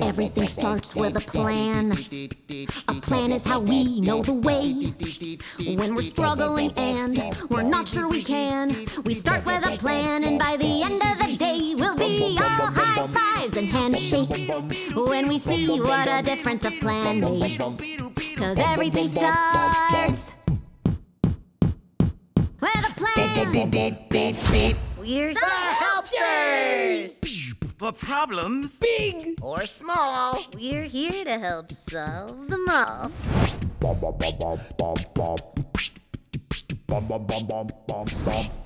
Everything starts with a plan. A plan is how we know the way. When we're struggling and we're not sure we can, we start with a plan, and by the end of the day we'll be all high fives and handshakes when we see what a difference a plan makes. 'Cause everything starts with a plan. We're the Helpsters! For problems, big or small, we're here to help solve them all.